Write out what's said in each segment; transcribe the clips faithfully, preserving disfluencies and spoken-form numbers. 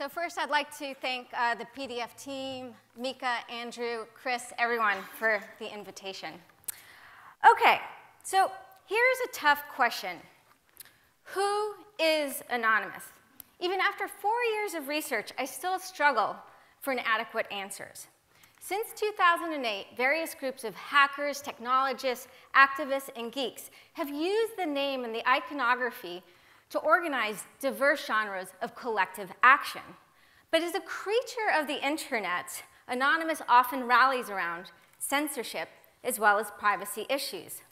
So first, I'd like to thank uh, the P D F team, Mika, Andrew, Chris, everyone for the invitation. Okay, so here's a tough question. Who is Anonymous? Even after four years of research, I still struggle for inadequate answers. Since two thousand eight, various groups of hackers, technologists, activists, and geeks have used the name and the iconography to organize diverse genres of collective action. But as a creature of the internet, Anonymous often rallies around censorship as well as privacy issues.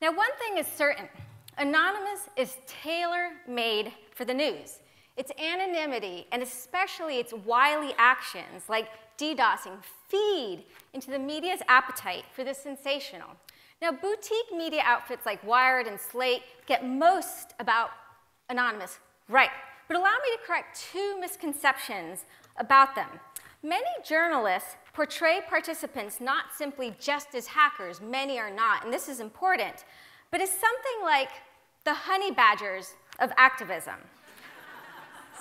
Now, one thing is certain. Anonymous is tailor-made for the news. Its anonymity, and especially its wily actions like DDoSing, feed into the media's appetite for the sensational. Now, boutique media outfits like Wired and Slate get most about Anonymous right, but allow me to correct two misconceptions about them. Many journalists portray participants not simply just as hackers, many are not, and this is important, but as something like the honey badgers of activism.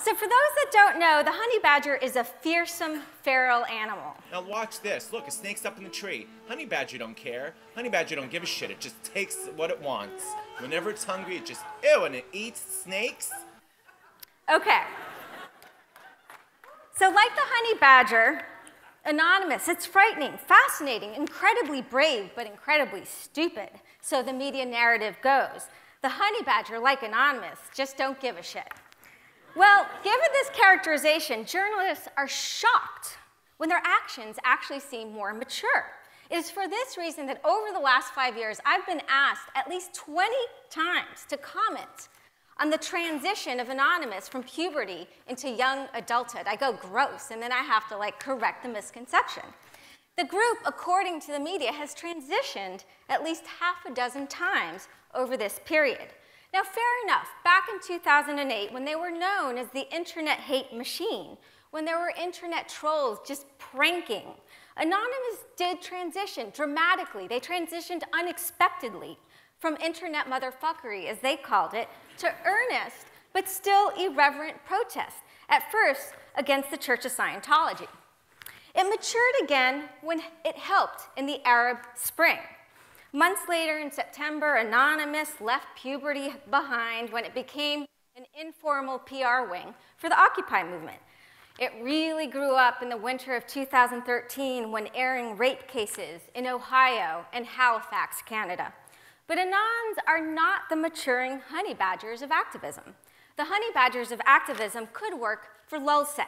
So for those that don't know, the honey badger is a fearsome feral animal. Now watch this. Look, a snake's up in the tree. Honey badger don't care. Honey badger don't give a shit. It just takes what it wants. Whenever it's hungry, it just, ew, and it eats snakes. Okay. So like the honey badger, Anonymous, it's frightening, fascinating, incredibly brave, but incredibly stupid. So the media narrative goes. The honey badger, like Anonymous, just don't give a shit. Well, given this characterization, journalists are shocked when their actions actually seem more mature. It is for this reason that over the last five years, I've been asked at least twenty times to comment on the transition of Anonymous from puberty into young adulthood. I go gross, and then I have to like correct the misconception. The group, according to the media, has transitioned at least half a dozen times over this period. Now, fair enough, back in two thousand eight, when they were known as the internet hate machine, when there were internet trolls just pranking, Anonymous did transition dramatically. They transitioned unexpectedly from internet motherfuckery, as they called it, to earnest but still irreverent protest, at first against the Church of Scientology. It matured again when it helped in the Arab Spring. Months later, in September, Anonymous left puberty behind when it became an informal P R wing for the Occupy movement. It really grew up in the winter of two thousand thirteen when airing rape cases in Ohio and Halifax, Canada. But Anons are not the maturing honey badgers of activism. The honey badgers of activism could work for LulzSec.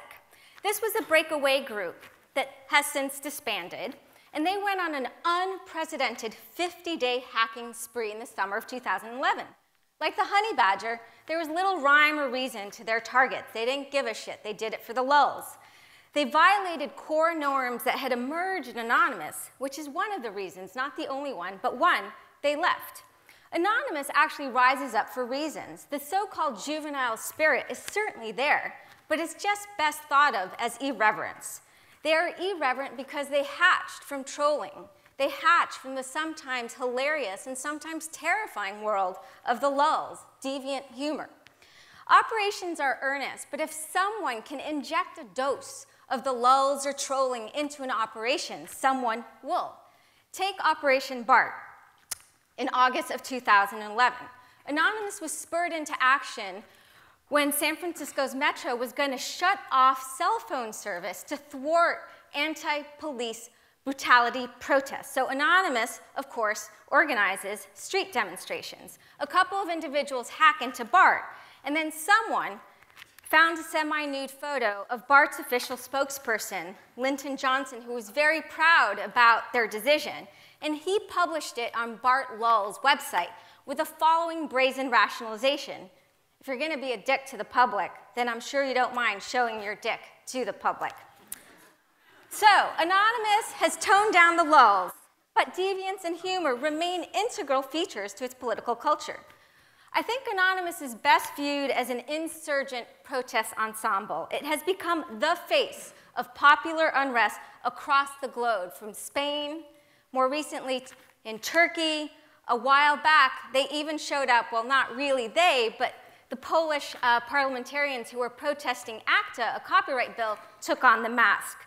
This was a breakaway group that has since disbanded, and they went on an unprecedented fifty-day hacking spree in the summer of two thousand eleven. Like the honey badger, there was little rhyme or reason to their targets. They didn't give a shit. They did it for the lulz. They violated core norms that had emerged in Anonymous, which is one of the reasons, not the only one, but one, they left. Anonymous actually rises up for reasons. The so-called juvenile spirit is certainly there, but it's just best thought of as irreverence. They are irreverent because they hatched from trolling. They hatched from the sometimes hilarious and sometimes terrifying world of the lulz, deviant humor. Operations are earnest, but if someone can inject a dose of the lulz or trolling into an operation, someone will. Take Operation BART in August of two thousand eleven. Anonymous was spurred into action when San Francisco's Metro was going to shut off cell phone service to thwart anti-police brutality protests. So Anonymous, of course, organizes street demonstrations. A couple of individuals hack into BART, and then someone found a semi-nude photo of BART's official spokesperson, Linton Johnson, who was very proud about their decision, and he published it on BART Lulz's website with the following brazen rationalization. If you're going to be a dick to the public, then I'm sure you don't mind showing your dick to the public. So Anonymous has toned down the lulz, but deviance and humor remain integral features to its political culture. I think Anonymous is best viewed as an insurgent protest ensemble. It has become the face of popular unrest across the globe, from Spain, more recently in Turkey. A while back, they even showed up, well, not really they, but the Polish uh, parliamentarians who were protesting ACTA, a copyright bill, took on the mask.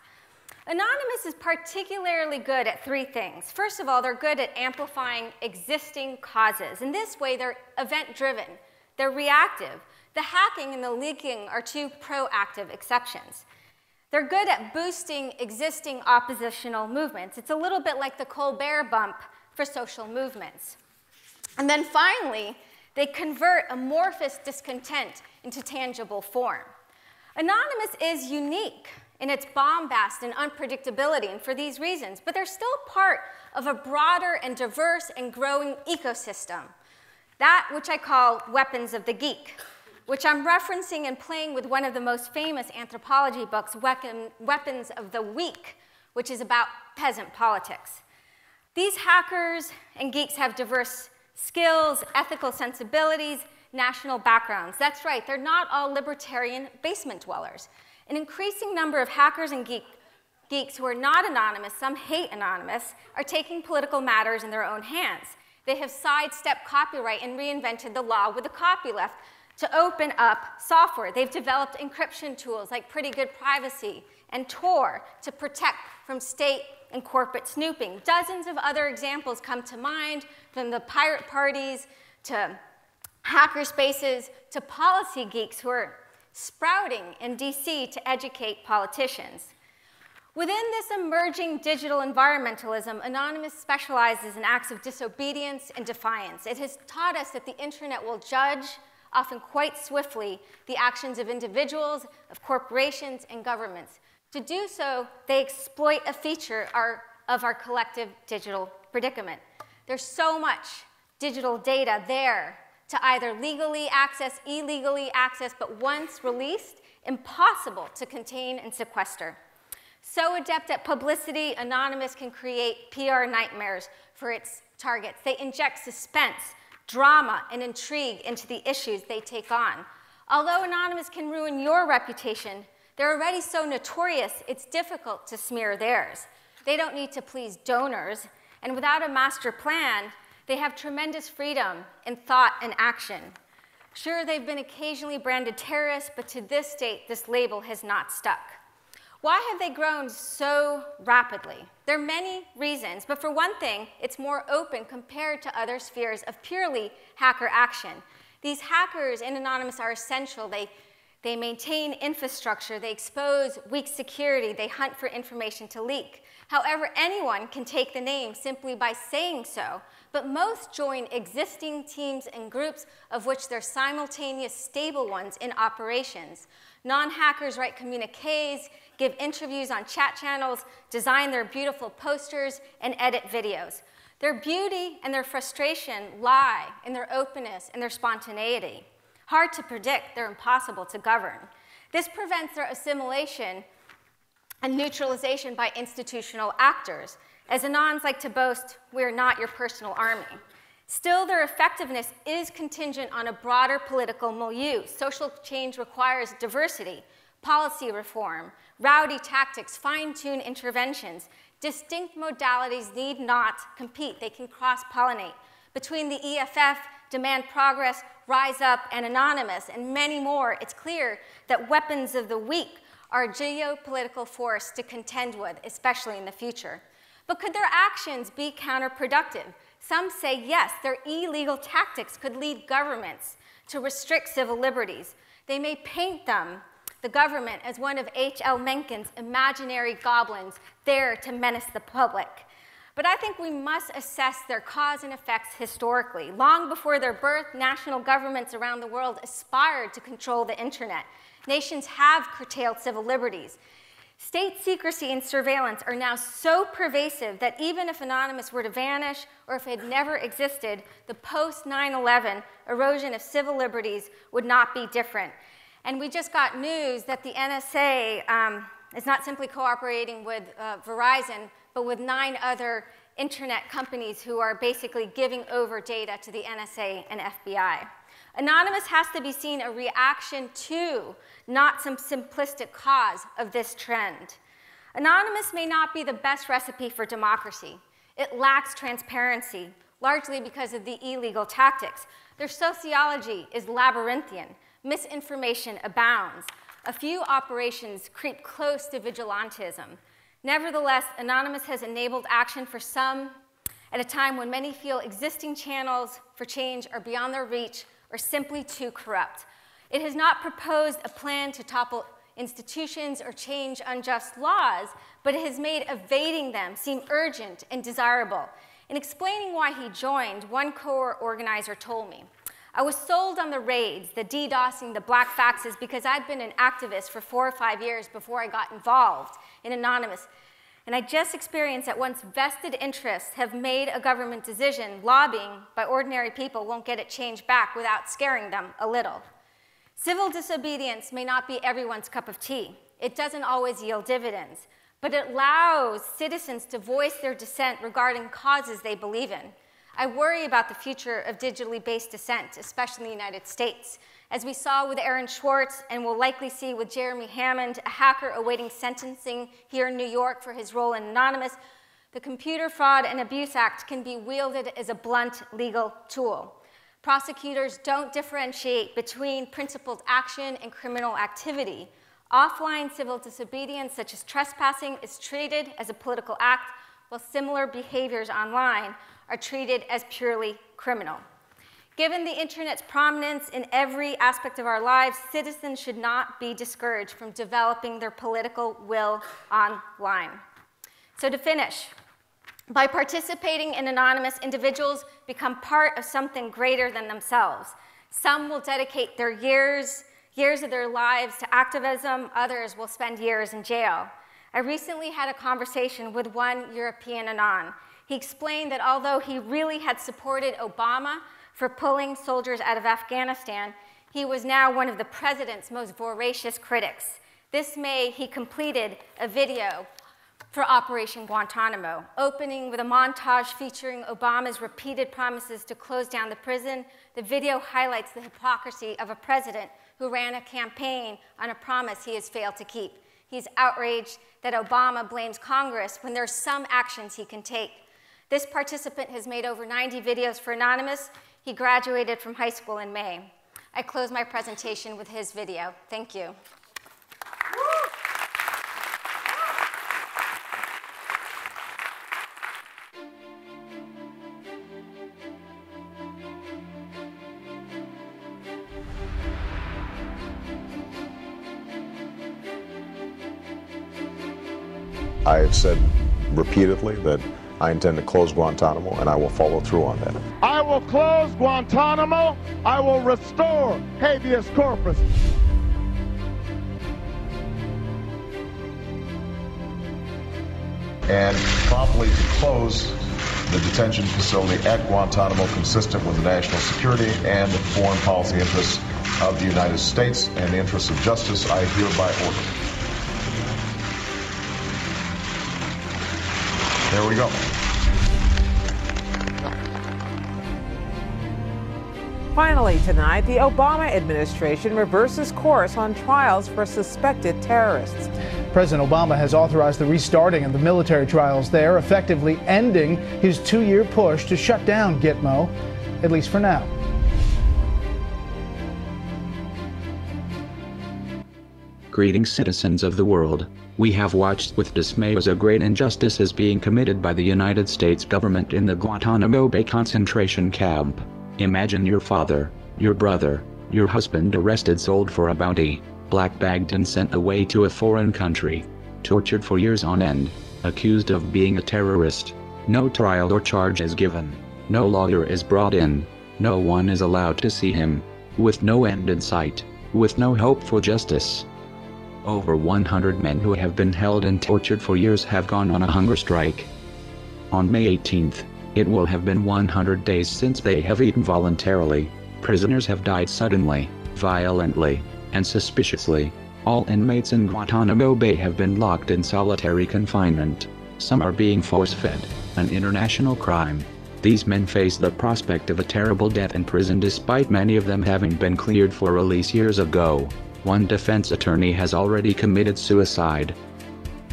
Anonymous is particularly good at three things. First of all, they're good at amplifying existing causes. In this way, they're event-driven. They're reactive. The hacking and the leaking are two proactive exceptions. They're good at boosting existing oppositional movements. It's a little bit like the Colbert bump for social movements. And then finally, they convert amorphous discontent into tangible form. Anonymous is unique in its bombast and unpredictability, and for these reasons, but they're still part of a broader and diverse and growing ecosystem, that which I call Weapons of the Geek, which I'm referencing and playing with one of the most famous anthropology books, Weapons of the Weak, which is about peasant politics. These hackers and geeks have diverse skills, ethical sensibilities, national backgrounds. That's right, they're not all libertarian basement dwellers. An increasing number of hackers and geek, geeks who are not anonymous, some hate anonymous, are taking political matters in their own hands. They have sidestepped copyright and reinvented the law with a copyleft to open up software. They've developed encryption tools like Pretty Good Privacy and Tor to protect from state and corporate snooping. Dozens of other examples come to mind, from the pirate parties to hacker spaces to policy geeks who are sprouting in D C to educate politicians. Within this emerging digital environmentalism, Anonymous specializes in acts of disobedience and defiance. It has taught us that the internet will judge, often quite swiftly, the actions of individuals, of corporations, and governments. To do so, they exploit a feature our, of our collective digital predicament. There's so much digital data there to either legally access, illegally access, but once released, impossible to contain and sequester. So adept at publicity, Anonymous can create P R nightmares for its targets. They inject suspense, drama, and intrigue into the issues they take on. Although Anonymous can ruin your reputation, they're already so notorious, it's difficult to smear theirs. They don't need to please donors, and without a master plan, they have tremendous freedom in thought and action. Sure, they've been occasionally branded terrorists, but to this date, this label has not stuck. Why have they grown so rapidly? There are many reasons, but for one thing, it's more open compared to other spheres of purely hacker action. These hackers in Anonymous are essential. They, they maintain infrastructure, they expose weak security, they hunt for information to leak. However, anyone can take the name simply by saying so, but most join existing teams and groups of which they're simultaneous stable ones in operations. Non-hackers write communiques, give interviews on chat channels, design their beautiful posters, and edit videos. Their beauty and their frustration lie in their openness and their spontaneity. Hard to predict, they're impossible to govern. This prevents their assimilation and neutralization by institutional actors. As Anons like to boast, we're not your personal army. Still, their effectiveness is contingent on a broader political milieu. Social change requires diversity, policy reform, rowdy tactics, fine-tune interventions. Distinct modalities need not compete. They can cross-pollinate. Between the E F F, demand progress, rise up, and Anonymous, and many more, it's clear that weapons of the weak are a geopolitical force to contend with, especially in the future. But could their actions be counterproductive? Some say yes, their illegal tactics could lead governments to restrict civil liberties. They may paint them, the government, as one of H L Mencken's imaginary goblins there to menace the public. But I think we must assess their cause and effects historically. Long before their birth, national governments around the world aspired to control the internet. Nations have curtailed civil liberties. State secrecy and surveillance are now so pervasive that even if Anonymous were to vanish or if it had never existed, the post nine eleven erosion of civil liberties would not be different. And we just got news that the N S A um, is not simply cooperating with uh, Verizon, but with nine other internet companies who are basically giving over data to the N S A and F B I. Anonymous has to be seen a reaction to, not some simplistic cause of this trend. Anonymous may not be the best recipe for democracy. It lacks transparency, largely because of the illegal tactics. Their sociology is labyrinthian. Misinformation abounds. A few operations creep close to vigilantism. Nevertheless, Anonymous has enabled action for some at a time when many feel existing channels for change are beyond their reach or simply too corrupt. It has not proposed a plan to topple institutions or change unjust laws, but it has made evading them seem urgent and desirable. In explaining why he joined, one core organizer told me, "I was sold on the raids, the DDoSing, the black faxes, because I'd been an activist for four or five years before I got involved in Anonymous. And I just experienced that once vested interests have made a government decision, lobbying by ordinary people won't get it changed back without scaring them a little." Civil disobedience may not be everyone's cup of tea. It doesn't always yield dividends, but it allows citizens to voice their dissent regarding causes they believe in. I worry about the future of digitally based dissent, especially in the United States. As we saw with Aaron Swartz and will likely see with Jeremy Hammond, a hacker awaiting sentencing here in New York for his role in Anonymous, the Computer Fraud and Abuse Act can be wielded as a blunt legal tool. Prosecutors don't differentiate between principled action and criminal activity. Offline civil disobedience, such as trespassing, is treated as a political act, while similar behaviors online are treated as purely criminal. Given the internet's prominence in every aspect of our lives, citizens should not be discouraged from developing their political will online. So to finish, by participating in Anonymous, individuals become part of something greater than themselves. Some will dedicate their years, years of their lives to activism, others will spend years in jail. I recently had a conversation with one European Anon. He explained that although he really had supported Obama for pulling soldiers out of Afghanistan, he was now one of the president's most voracious critics. This May, he completed a video for Operation Guantanamo, opening with a montage featuring Obama's repeated promises to close down the prison. The video highlights the hypocrisy of a president who ran a campaign on a promise he has failed to keep. He's outraged that Obama blames Congress when there's some actions he can take. This participant has made over ninety videos for Anonymous. He graduated from high school in May. I close my presentation with his video. Thank you. I have said repeatedly that I intend to close Guantanamo, and I will follow through on that. I will close Guantanamo. I will restore habeas corpus. And promptly to close the detention facility at Guantanamo, consistent with the national security and foreign policy interests of the United States and the interests of justice, I hereby order. There we go. Finally tonight, the Obama administration reverses course on trials for suspected terrorists. President Obama has authorized the restarting of the military trials there, effectively ending his two-year push to shut down Gitmo, at least for now. Greetings, citizens of the world. We have watched with dismay as a great injustice is being committed by the United States government in the Guantanamo Bay concentration camp. Imagine your father, your brother, your husband arrested, sold for a bounty, black-bagged and sent away to a foreign country, tortured for years on end, accused of being a terrorist. No trial or charge is given, no lawyer is brought in, no one is allowed to see him, with no end in sight, with no hope for justice. Over one hundred men who have been held and tortured for years have gone on a hunger strike. On May eighteenth, it will have been one hundred days since they have eaten voluntarily. Prisoners have died suddenly, violently, and suspiciously. All inmates in Guantanamo Bay have been locked in solitary confinement. Some are being force-fed, an international crime. These men face the prospect of a terrible death in prison despite many of them having been cleared for release years ago. One defense attorney has already committed suicide.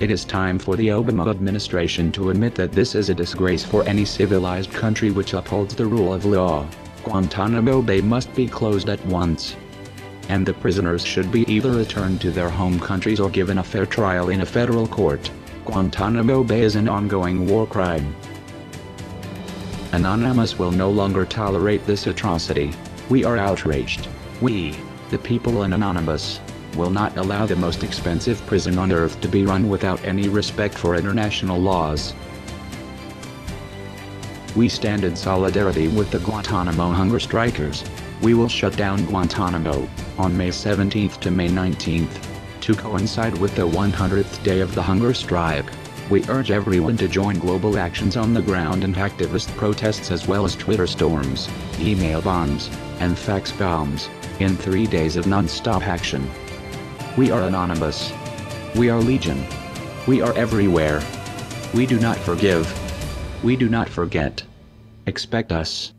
It is time for the Obama administration to admit that this is a disgrace for any civilized country which upholds the rule of law. Guantanamo Bay must be closed at once, and the prisoners should be either returned to their home countries or given a fair trial in a federal court. Guantanamo Bay is an ongoing war crime. Anonymous will no longer tolerate this atrocity. We are outraged. We, the people in Anonymous, will not allow the most expensive prison on earth to be run without any respect for international laws. We stand in solidarity with the Guantanamo hunger strikers. We will shut down Guantanamo on May seventeenth to May nineteenth, to coincide with the one hundredth day of the hunger strike. We urge everyone to join global actions on the ground and activist protests, as well as Twitter storms, email bombs, and fax bombs, in three days of non-stop action. We are Anonymous. We are Legion. We are everywhere. We do not forgive. We do not forget. Expect us.